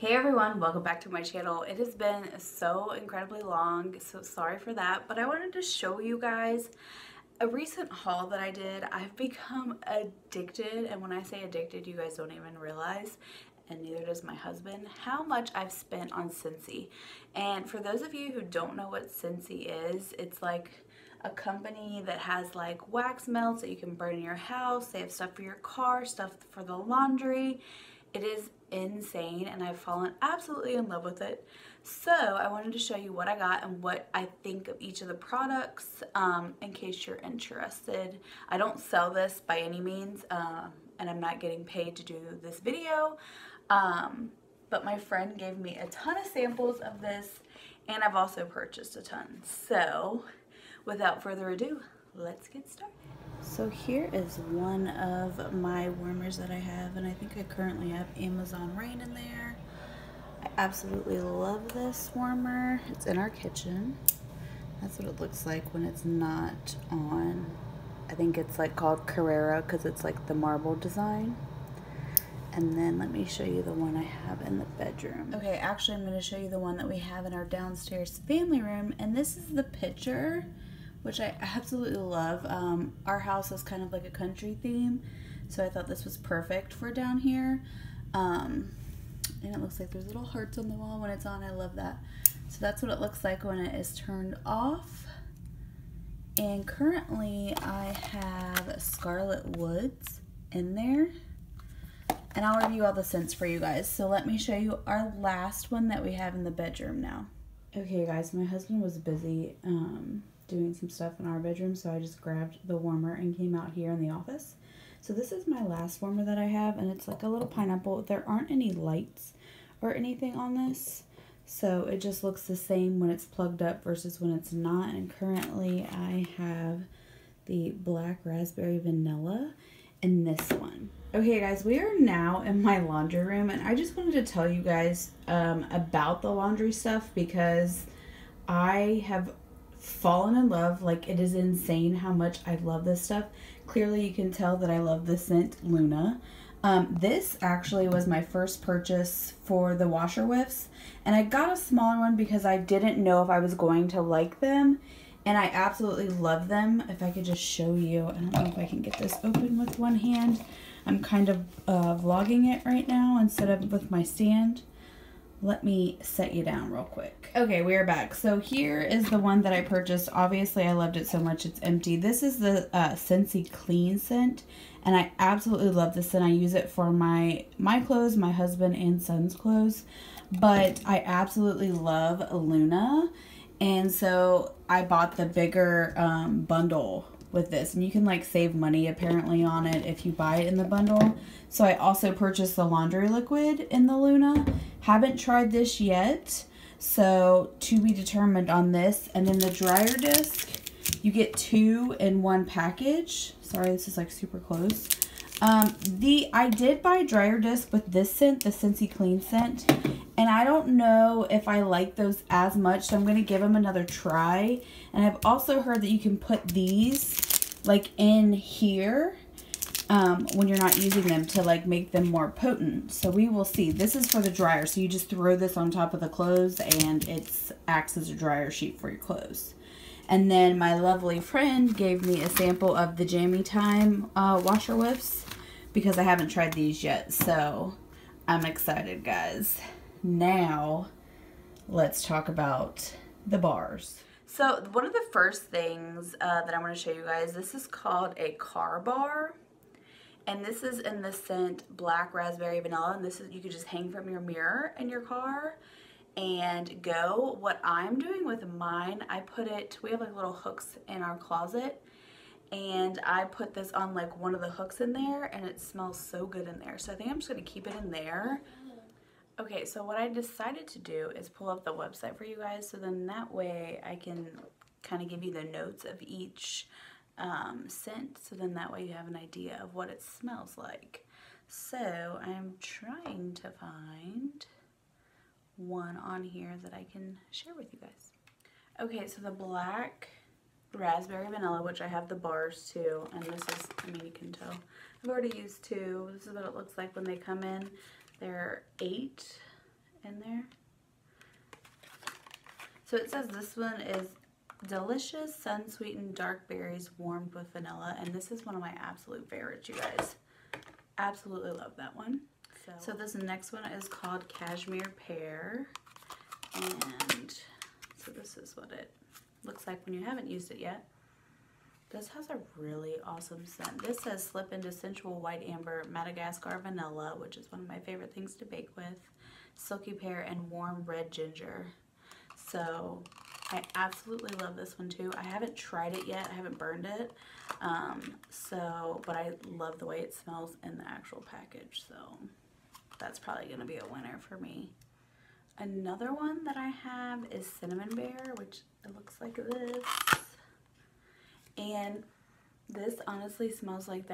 Hey everyone, welcome back to my channel. It has been so incredibly long, so sorry for that, but I wanted to show you guys a recent haul that I did. I've become addicted, and when I say addicted, you guys don't even realize, and neither does my husband, how much I've spent on Scentsy. And for those of you who don't know what Scentsy is, it's like a company that has like wax melts that you can burn in your house. They have stuff for your car, stuff for the laundry. It is insane, and I've fallen absolutely in love with it. So I wanted to show you what I got and what I think of each of the products in case you're interested. I don't sell this by any means, and I'm not getting paid to do this video, but my friend gave me a ton of samples of this, and I've also purchased a ton. So without further ado, let's get started. So here is one of my warmers that I have, and I think I currently have Amazon Rain in there. I absolutely love this warmer. It's in our kitchen. That's what it looks like when it's not on. I think it's like called Carrera because it's like the marble design. And then let me show you the one I have in the bedroom. Okay, actually I'm going to show you the one that we have in our downstairs family room, and this is the picture, which I absolutely love. Our house is kind of like a country theme, so I thought this was perfect for down here. And it looks like there's little hearts on the wall when it's on. I love that. So that's what it looks like when it is turned off. And currently I have Scarlet Woods in there. And I'll review all the scents for you guys. So let me show you our last one that we have in the bedroom now. Okay guys, my husband was busy doing some stuff in our bedroom, so I just grabbed the warmer and came out here in the office. So this is my last warmer that I have, and it's like a little pineapple. There aren't any lights or anything on this, so it just looks the same when it's plugged up versus when it's not. And currently I have the Black Raspberry Vanilla in this one. Okay guys, we are now in my laundry room, and I just wanted to tell you guys about the laundry stuff, because I have fallen in love. Like, it is insane how much I love this stuff. Clearly you can tell that I love the scent Luna. This actually was my first purchase for the washer whiffs, and I got a smaller one because I didn't know if I was going to like them, and I absolutely love them. If I could just show you, I don't know if I can get this open with one hand. I'm kind of vlogging it right now instead of with my stand. Let me set you down real quick. Okay, we're back. So here is the one that I purchased. Obviously, I loved it so much it's empty. This is the Scentsy Clean scent, and I absolutely love this scent. I use it for my clothes, my husband and son's clothes, but I absolutely love Luna, and so I bought the bigger bundle with this, and you can like save money apparently on it if you buy it in the bundle. So I also purchased the laundry liquid in the Luna. Haven't tried this yet, so to be determined on this. And then the dryer disc, you get two in one package. Sorry, this is like super close. I did buy a dryer disc with this scent, the Scentsy Clean scent, and I don't know if I like those as much, so I'm going to give them another try. And I've also heard that you can put these like in here when you're not using them to like make them more potent. So we will see. This is for the dryer, so you just throw this on top of the clothes, and it acts as a dryer sheet for your clothes. And then my lovely friend gave me a sample of the Jammy Time washer whiffs, because I haven't tried these yet, so I'm excited, guys. Now, let's talk about the bars. So one of the first things that I want to show you guys, this is called a car bar, and this is in the scent Black Raspberry Vanilla, and this is, you could just hang from your mirror in your car and go. What I'm doing with mine, I put it, we have like little hooks in our closet, and I put this on like one of the hooks in there, and it smells so good in there, so I think I'm just gonna keep it in there. Okay, so what I decided to do is pull up the website for you guys, so then that way I can kind of give you the notes of each scent, so then that way you have an idea of what it smells like. So I'm trying to find one on here that I can share with you guys. Okay, so the Black Raspberry Vanilla, which I have the bars too, and this is, I mean, you can tell I've already used two. This is what it looks like when they come in. They're 8 in there. So it says this one is delicious sun-sweetened dark berries warmed with vanilla, and this is one of my absolute favorites, you guys. Absolutely love that one. So this next one is called Cashmere Pear, and so this is what it looks like when you haven't used it yet. This has a really awesome scent. This says slip into sensual white amber, Madagascar vanilla, which is one of my favorite things to bake with, silky pear, and warm red ginger. So I absolutely love this one too. I haven't tried it yet. I haven't burned it. But I love the way it smells in the actual package. So that's probably going to be a winner for me. Another one that I have is Cinnamon Bear, which it looks like this. And this honestly smells like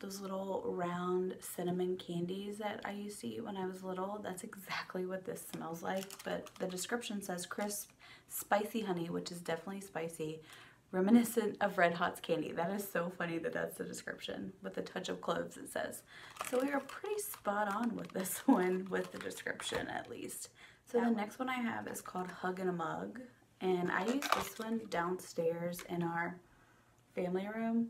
those little round cinnamon candies that I used to eat when I was little. That's exactly what this smells like, but the description says crisp, spicy honey, which is definitely spicy, reminiscent of Red Hot's candy. That is so funny that that's the description, with a touch of cloves, it says. So we are pretty spot on with this one, with the description at least. So the next one I have is called Hug in a Mug, and I use this one downstairs in our family room.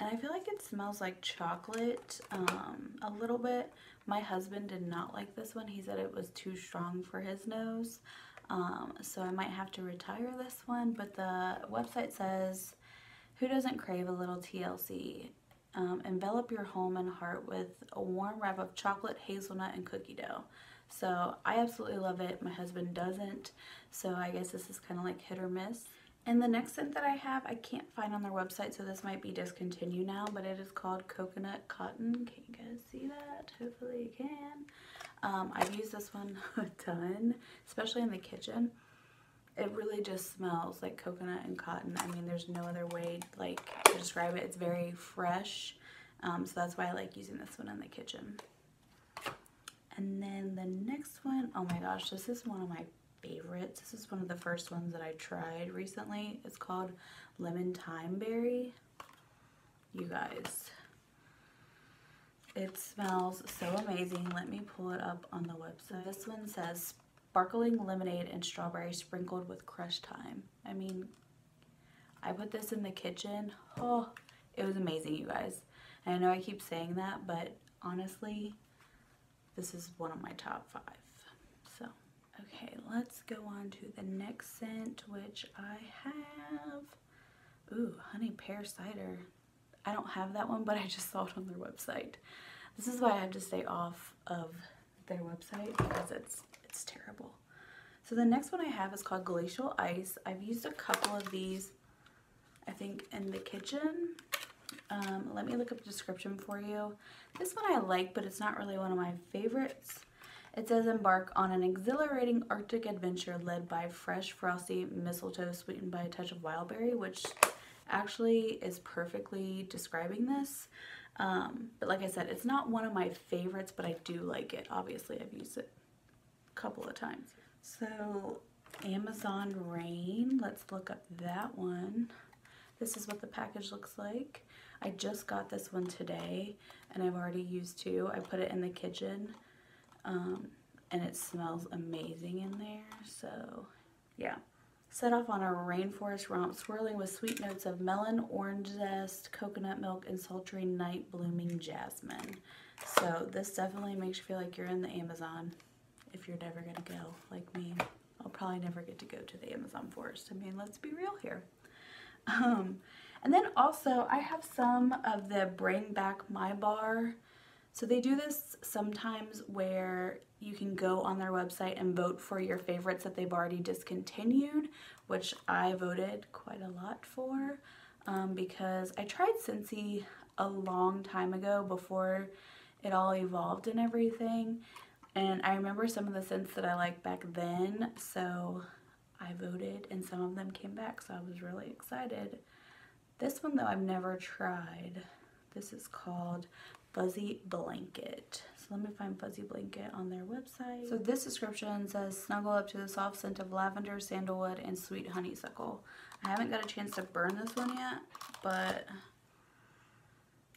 And I feel like it smells like chocolate a little bit. My husband did not like this one. He said it was too strong for his nose. So I might have to retire this one. But the website says, who doesn't crave a little TLC? Envelop your home and heart with a warm wrap of chocolate, hazelnut, and cookie dough. So I absolutely love it. My husband doesn't. So I guess this is kind of like hit or miss. And the next scent that I have, I can't find on their website, so this might be discontinued now, but it is called Coconut Cotton. Can you guys see that? Hopefully you can. I've used this one a ton, especially in the kitchen. It really just smells like coconut and cotton. I mean, there's no other way like to describe it. It's very fresh, so that's why I like using this one in the kitchen. And then the next one, oh my gosh, this is one of my favorites. This is one of the first ones that I tried recently. It's called Lemon Thyme Berry. You guys, it smells so amazing. Let me pull it up on the website. This one says sparkling lemonade and strawberry sprinkled with crushed thyme. I mean, I put this in the kitchen. Oh, it was amazing, you guys. And I know I keep saying that, but honestly, this is one of my top 5. So okay, let's go on to the next scent, which I have, ooh, honey pear cider. I don't have that one, but I just saw it on their website. This is why I have to stay off of their website, because it's terrible. So the next one I have is called Glacial Ice. I've used a couple of these, I think, in the kitchen. Let me look up the description for you. This one I like, but it's not really one of my favorites. It says embark on an exhilarating Arctic adventure led by fresh, frosty mistletoe sweetened by a touch of wild berry, which actually is perfectly describing this. But like I said, it's not one of my favorites, but I do like it. Obviously, I've used it a couple of times. So Amazon Rain, let's look up that one. This is what the package looks like. I just got this one today, and I've already used 2. I put it in the kitchen. And it smells amazing in there. So yeah, set off on a rainforest romp swirling with sweet notes of melon, orange zest, coconut milk, and sultry night blooming jasmine. So this definitely makes you feel like you're in the Amazon, if you're never gonna go like me. I'll probably never get to go to the Amazon forest. I mean, let's be real here. And then also I have some of the Bring Back My Bar. So they do this sometimes where you can go on their website and vote for your favorites that they've already discontinued, which I voted quite a lot for because I tried Scentsy a long time ago before it all evolved and everything. And I remember some of the scents that I liked back then, so I voted and some of them came back, so I was really excited. This one though I've never tried. This is called Fuzzy Blanket. So let me find Fuzzy Blanket on their website. So this description says, snuggle up to the soft scent of lavender, sandalwood, and sweet honeysuckle. I haven't got a chance to burn this one yet, but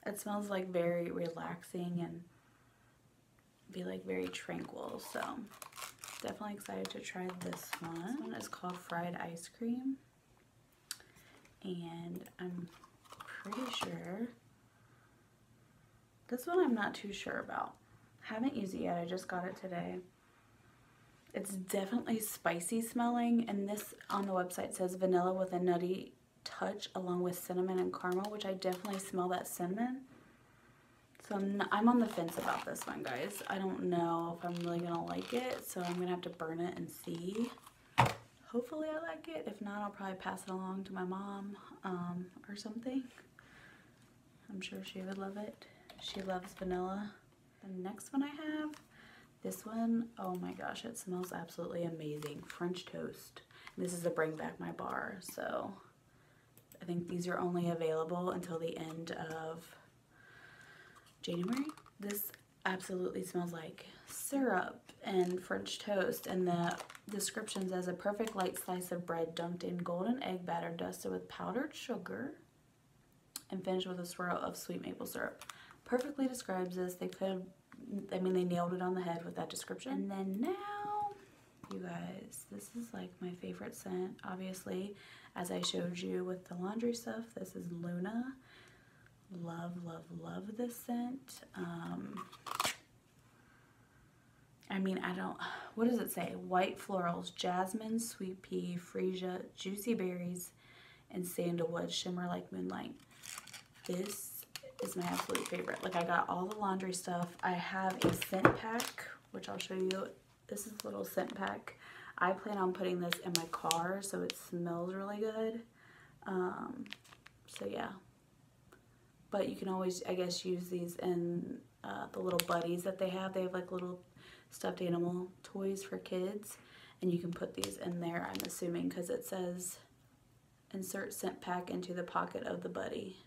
it smells like very relaxing and be like very tranquil. So definitely excited to try this one. This one is called Fried Ice Cream. And I'm pretty sure, this one I'm not too sure about. Haven't used it yet, I just got it today. It's definitely spicy smelling, and this on the website says vanilla with a nutty touch along with cinnamon and caramel, which I definitely smell that cinnamon. So I'm on the fence about this one, guys. I don't know if I'm really gonna like it, so I'm gonna have to burn it and see. Hopefully I like it. If not, I'll probably pass it along to my mom or something. I'm sure she would love it. She loves vanilla. The next one I have, this one, oh my gosh, it smells absolutely amazing. French Toast. This is the Bring Back My Bar, so I think these are only available until the end of January. This absolutely smells like syrup and French toast, and the description says a perfect light slice of bread dunked in golden egg batter dusted with powdered sugar and finished with a swirl of sweet maple syrup. Perfectly describes this. They could, I mean, they nailed it on the head with that description. And then now, you guys, this is like my favorite scent, obviously, as I showed you with the laundry stuff. This is Luna. Love, love, love this scent. I mean, I don't, what does it say? White florals, jasmine, sweet pea, freesia, juicy berries, and sandalwood shimmer like moonlight. This is my absolute favorite. Like, I got all the laundry stuff. I have a scent pack, which I'll show you. This is a little scent pack. I plan on putting this in my car, so it smells really good. So yeah. But you can always, I guess, use these in the little buddies that they have. They have like little stuffed animal toys for kids, and you can put these in there, I'm assuming, because it says insert scent pack into the pocket of the buddy.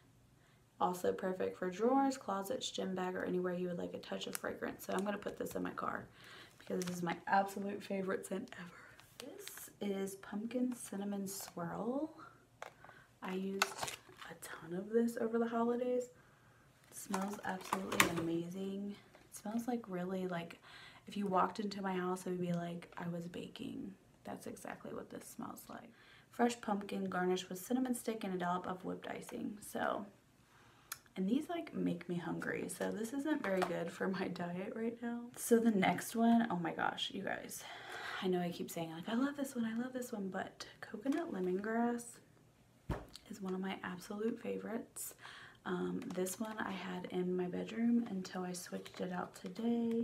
Also perfect for drawers, closets, gym bag, or anywhere you would like a touch of fragrance. So I'm going to put this in my car because this is my absolute favorite scent ever. This is Pumpkin Cinnamon Swirl. I used a ton of this over the holidays. It smells absolutely amazing. It smells like really like, if you walked into my house, it would be like I was baking. That's exactly what this smells like. Fresh pumpkin garnished with cinnamon stick and a dollop of whipped icing. So, and these like make me hungry. So this isn't very good for my diet right now. So the next one, oh my gosh, you guys. I know I keep saying like, I love this one, but Coconut Lemongrass is one of my absolute favorites. This one I had in my bedroom until I switched it out today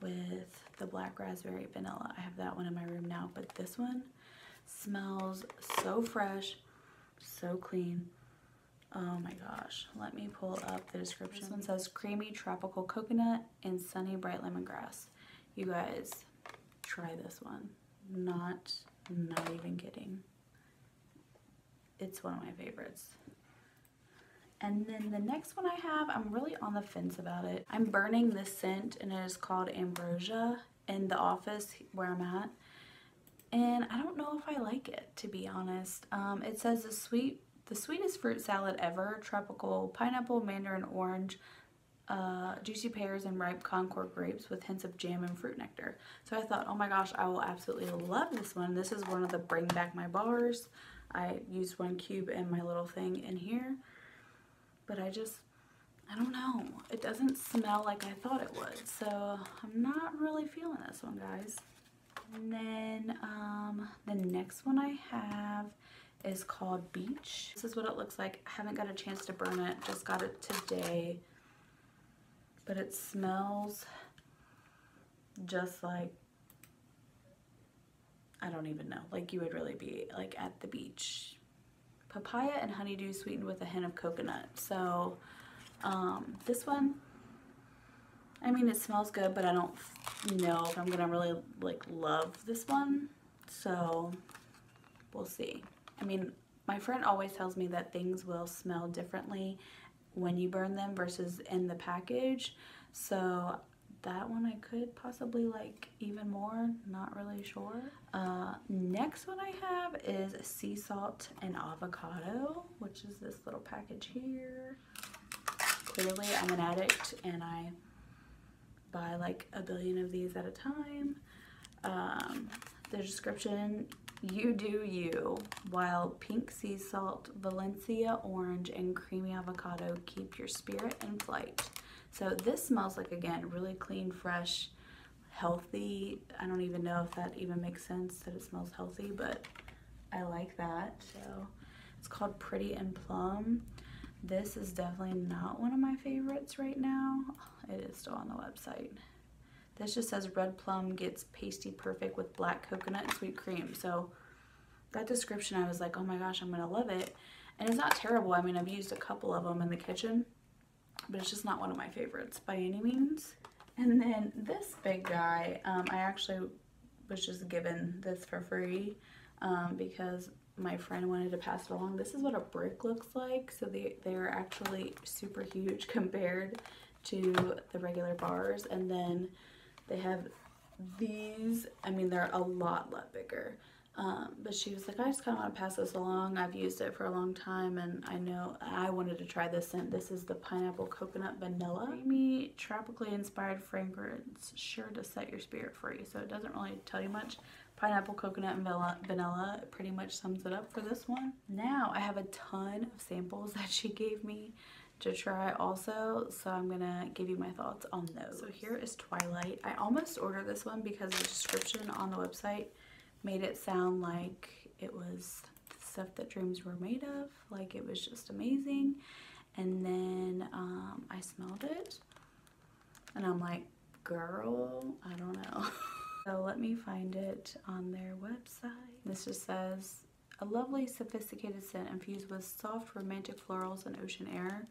with the Black Raspberry Vanilla. I have that one in my room now, but this one smells so fresh, so clean. Oh my gosh, let me pull up the description. This one says creamy tropical coconut and sunny bright lemongrass. You guys, try this one. Not even kidding. It's one of my favorites. And then the next one I have, I'm really on the fence about it. I'm burning this scent, and it is called Ambrosia in the office where I'm at. And I don't know if I like it, to be honest. It says the sweetest fruit salad ever, tropical pineapple, mandarin orange, juicy pears, and ripe Concord grapes with hints of jam and fruit nectar. So I thought, oh my gosh, I will absolutely love this one. This is one of the Bring Back My Bars. I used one cube in my little thing in here, but I just, I don't know. It doesn't smell like I thought it would, so I'm not really feeling this one, guys. And then the next one I have is called Beach. This is what it looks like. I haven't got a chance to burn it, just got it today, but it smells just like, I don't even know, like you would really be like at the beach. Papaya and honeydew sweetened with a hint of coconut. So this one, I mean, it smells good, but I don't know if I'm gonna really like love this one. So we'll see. I mean, my friend always tells me that things will smell differently when you burn them versus in the package. So that one I could possibly like even more, not really sure. Next one I have is Sea Salt and Avocado, which is this little package here. Clearly I'm an addict, and I buy like a billion of these at a time. The description, you do you. Wild pink, sea salt, Valencia orange, and creamy avocado keep your spirit in flight. So this smells like, again, really clean, fresh, healthy. I don't even know if that even makes sense that it smells healthy, but I like that. So it's called Pretty and Plum. This is definitely not one of my favorites right now. It is still on the website. This just says red plum gets pasty perfect with black coconut and sweet cream. So that description, I was like, oh my gosh, I'm gonna love it. And it's not terrible. I mean, I've used a couple of them in the kitchen, but it's just not one of my favorites by any means. And then this big guy, I actually was just given this for free because my friend wanted to pass it along. This is what a brick looks like. So they're actually super huge compared to the regular bars. And then they have these, I mean, they're a lot bigger. But she was like, I just kind of want to pass this along. I've used it for a long time, and I know I wanted to try this scent. This is the Pineapple Coconut Vanilla. Creamy, tropically inspired fragrance, sure to set your spirit free. So it doesn't really tell you much. Pineapple, coconut, and vanilla pretty much sums it up for this one. Now I have a ton of samples that she gave me to try also, so I'm gonna give you my thoughts on those. So here is Twilight. I almost ordered this one because the description on the website made it sound like it was stuff that dreams were made of, like it was just amazing. And then I smelled it and I'm like, girl, I don't know. So let me find it on their website. This just says, a lovely sophisticated scent infused with soft romantic florals and ocean air.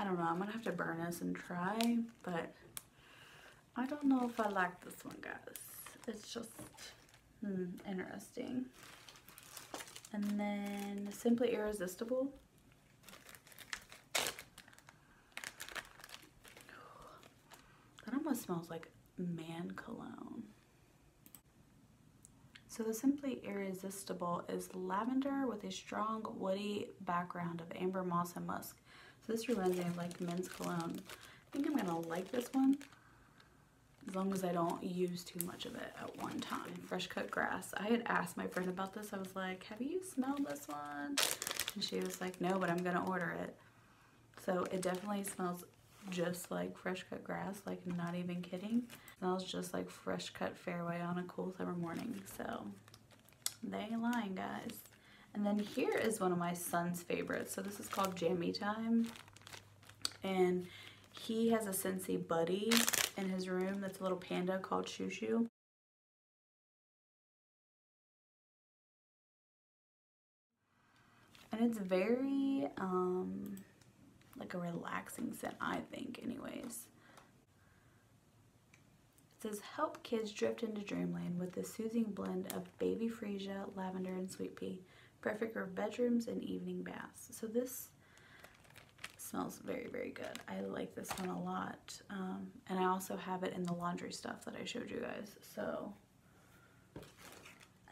I don't know, I'm gonna have to burn this and try, but I don't know if I like this one, guys. It's just interesting. And then Simply Irresistible. That almost smells like man cologne. So the Simply Irresistible is lavender with a strong woody background of amber moss and musk. So this reminds me of like men's cologne. I think I'm gonna like this one, as long as I don't use too much of it at one time. Fresh Cut Grass. I had asked my friend about this. I was like, have you smelled this one? And she was like, no, but I'm gonna order it. So it definitely smells just like fresh cut grass, like not even kidding. It smells just like fresh cut fairway on a cool summer morning. So they ain't lying, guys. And then here is one of my son's favorites. So this is called Jammy Time, and he has a Scentsy buddy in his room that's a little panda called Shushu. And it's very like a relaxing scent, I think, anyways. It says, help kids drift into dreamland with the soothing blend of baby freesia, lavender, and sweet pea. Perfect for bedrooms and evening baths. So this smells very good. I like this one a lot. And I also have it in the laundry stuff that I showed you guys. So,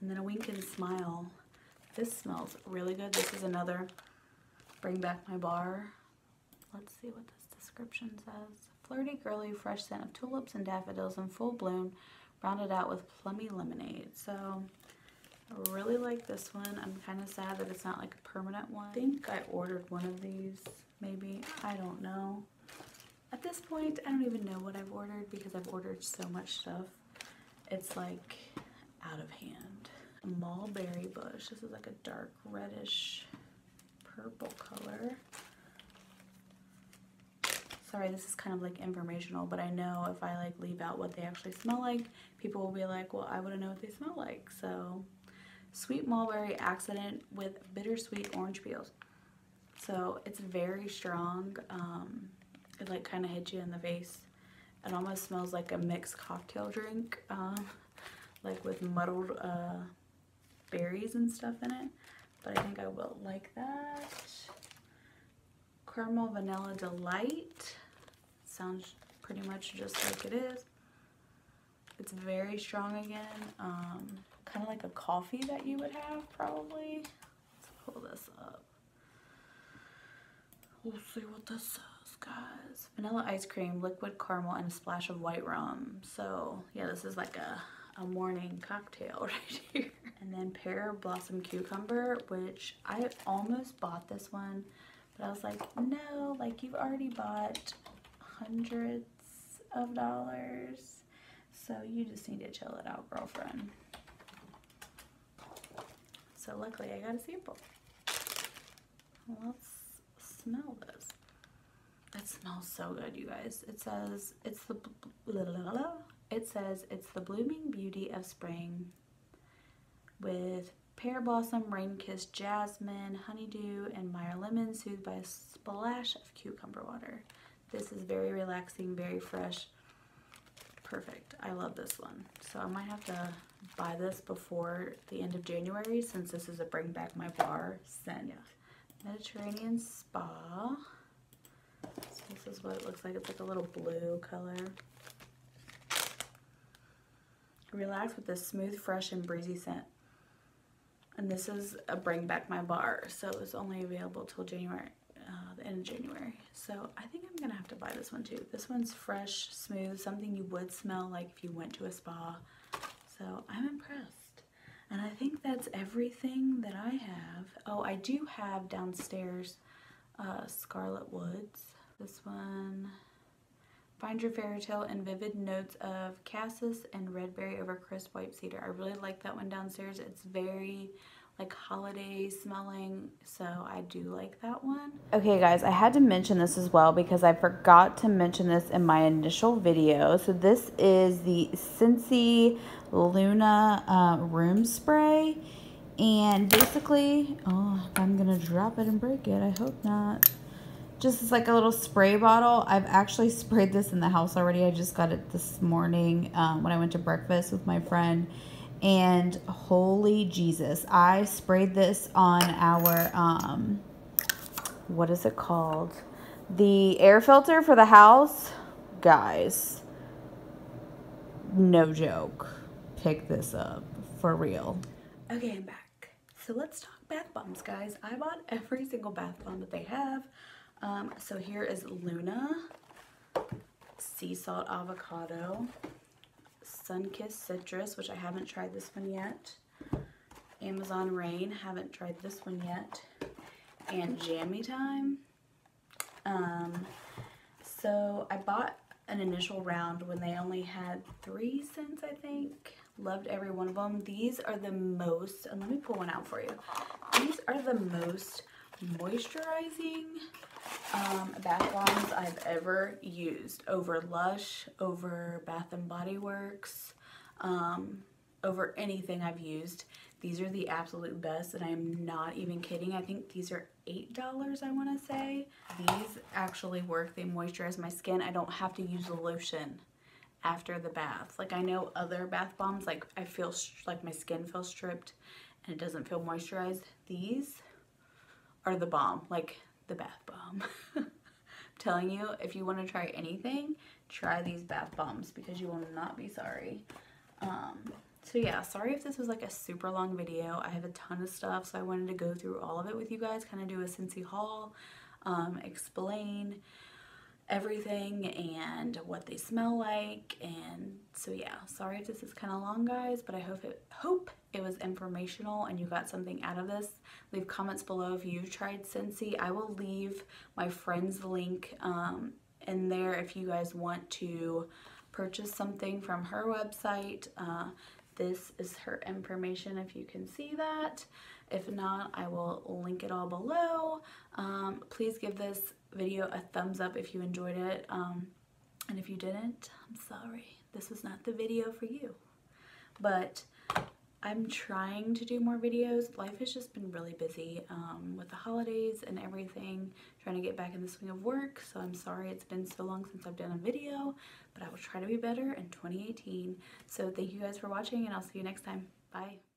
and then A Wink and Smile. This smells really good. This is another bring back my bar. Let's see what this description says. Flirty, girly, fresh scent of tulips and daffodils in full bloom, rounded out with plummy lemonade. So I really like this one. I'm kind of sad that it's not like a permanent one. I think I ordered one of these, maybe. I don't know. At this point, I don't even know what I've ordered because I've ordered so much stuff. It's like out of hand. Mulberry Bush. This is like a dark reddish purple color. Sorry, this is kind of like informational, but I know if I like leave out what they actually smell like, people will be like, well, I wouldn't know what they smell like. So sweet mulberry accident with bittersweet orange peels. So it's very strong. It like kind of hits you in the face. It almost smells like a mixed cocktail drink, like with muddled berries and stuff in it. But I think I will like that. Caramel Vanilla Delight. Sounds pretty much just like it is. It's very strong again. Kind of like a coffee that you would have, probably. Let's pull this up. We'll see what this says, guys. Vanilla ice cream, liquid caramel, and a splash of white rum. So yeah, this is like a morning cocktail right here. And then Pear Blossom Cucumber, which I almost bought this one, but I was like, no, like you've already bought hundreds of dollars, so you just need to chill it out, girlfriend. So luckily I got a sample. Let's smell this. It smells so good, you guys. It says it's the blooming beauty of spring with pear blossom, rain-kissed jasmine, honeydew, and Meyer lemon, soothed by a splash of cucumber water. This is very relaxing, very fresh. Perfect. I love this one. So I might have to buy this before the end of January since this is a bring back my bar scent. Yeah. Mediterranean Spa. So this is what it looks like. It's like a little blue color. Relax with this smooth, fresh, and breezy scent. And this is a bring back my bar. So it's only available till January. The end of January. So I think I'm gonna have to buy this one too. This one's fresh, smooth, something you would smell like if you went to a spa. So I'm impressed. And I think that's everything that I have. Oh, I do have downstairs Scarlet Woods. This one, find your fairy tale in vivid notes of cassis and red berry over crisp white cedar. I really like that one downstairs. It's very like holiday smelling, so I do like that one. Okay guys, I had to mention this as well because I forgot to mention this in my initial video. So this is the Scentsy Luna room spray, and basically, oh, I'm gonna drop it and break it, I hope not. Just is like a little spray bottle. I've actually sprayed this in the house already. I just got it this morning when I went to breakfast with my friend. And holy Jesus, I sprayed this on our, what is it called? The air filter for the house. Guys, no joke. Pick this up for real. Okay, I'm back. So let's talk bath bombs, guys. I bought every single bath bomb that they have. So here is Luna, Sea Salt Avocado, Sun-Kissed Citrus, which I haven't tried this one yet. Amazon Rain, haven't tried this one yet. And Jammy Time. So I bought an initial round when they only had 3 scents, I think. Loved every one of them. These are the most, and let me pull one out for you. These are the most moisturizing bath bombs I've ever used, over Lush, over Bath and Body Works, over anything I've used. These are the absolute best, and I am not even kidding. I think these are $8, I want to say. These actually work. They moisturize my skin. I don't have to use a lotion after the bath. Like, I know other bath bombs, like I feel like my skin feels stripped and it doesn't feel moisturized. These are the bomb, like the bath bomb. I'm telling you, if you want to try anything, try these bath bombs because you will not be sorry. So yeah, sorry if this was like a super long video. I have a ton of stuff, so I wanted to go through all of it with you guys, kind of do a Scentsy haul, explain everything and what they smell like. And so yeah, sorry if this is kind of long, guys, but I hope it was informational and you got something out of this. Leave comments below if you tried Scentsy. I will leave my friend's link in there if you guys want to purchase something from her website. This is her information if you can see that. If not, I will link it all below. Please give this video a thumbs up if you enjoyed it, and if you didn't, I'm sorry. This was not the video for you, but I'm trying to do more videos. Life has just been really busy with the holidays and everything, trying to get back in the swing of work, so I'm sorry it's been so long since I've done a video, but I will try to be better in 2018. So thank you guys for watching, and I'll see you next time. Bye.